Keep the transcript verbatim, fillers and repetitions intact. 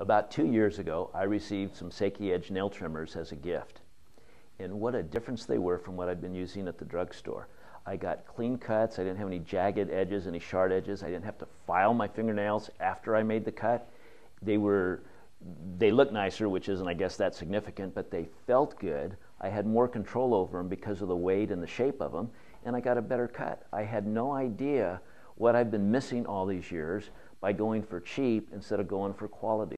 About two years ago, I received some Seki Edge nail trimmers as a gift. And what a difference they were from what I'd been using at the drugstore. I got clean cuts, I didn't have any jagged edges, any sharp edges, I didn't have to file my fingernails after I made the cut. They were, they looked nicer, which isn't, I guess, that significant, but they felt good. I had more control over them because of the weight and the shape of them, and I got a better cut. I had no idea what I've been missing all these years by going for cheap instead of going for quality.